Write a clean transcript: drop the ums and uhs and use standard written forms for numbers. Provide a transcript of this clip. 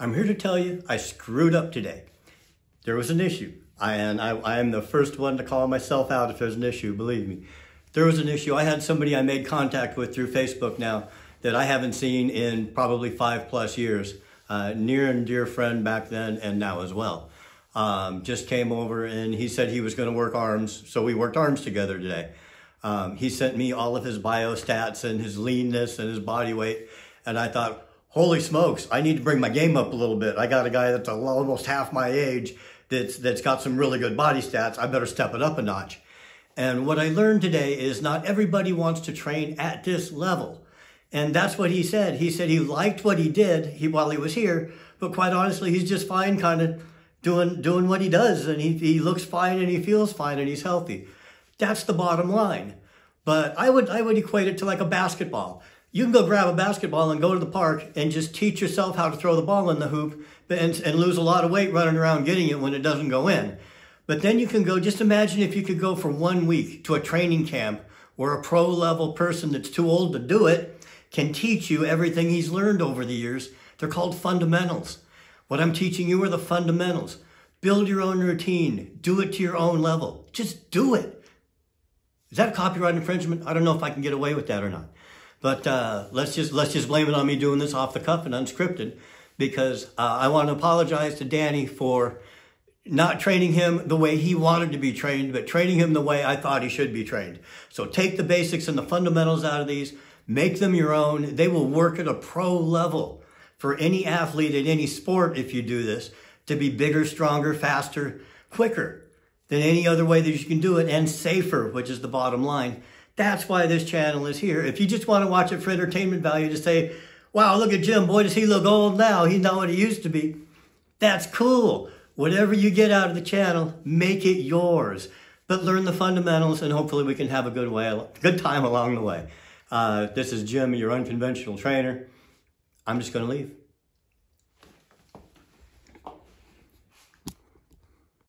I'm here to tell you I screwed up today. There was an issue, and I am the first one to call myself out if there's an issue, believe me. There was an issue. I had somebody I made contact with through Facebook now that I haven't seen in probably 5+ years. Near and dear friend back then and now as well. Just came over and he said he was going to work arms, so we worked arms together today. He sent me all of his biostats and his leanness and his body weight, and I thought, holy smokes, I need to bring my game up a little bit. I got a guy that's almost half my age that's got some really good body stats. I better step it up a notch. And what I learned today is not everybody wants to train at this level. And that's what he said. He said he liked what he did while he was here, but quite honestly, he's just fine kind of doing what he does, and he looks fine and he feels fine and he's healthy. That's the bottom line. But I would equate it to like a basketball. You can go grab a basketball and go to the park and just teach yourself how to throw the ball in the hoop and lose a lot of weight running around getting it when it doesn't go in. But then you can go, just imagine if you could go for 1 week to a training camp where a pro level person that's too old to do it can teach you everything he's learned over the years. They're called fundamentals. What I'm teaching you are the fundamentals. Build your own routine. Do it to your own level. Just do it. Is that copyright infringement? I don't know if I can get away with that or not. But let's just blame it on me doing this off the cuff and unscripted, because I want to apologize to Danny for not training him the way he wanted to be trained, but training him the way I thought he should be trained. So take the basics and the fundamentals out of these, make them your own. They will work at a pro level for any athlete in any sport if you do this, to be bigger, stronger, faster, quicker than any other way that you can do it, and safer, which is the bottom line. That's why this channel is here. If you just want to watch it for entertainment value to say, wow, look at Jim, boy, does he look old now. He's not what he used to be. That's cool. Whatever you get out of the channel, make it yours. But learn the fundamentals, and hopefully we can have a good time along the way. This is Jim, your unconventional trainer. I'm just going to leave.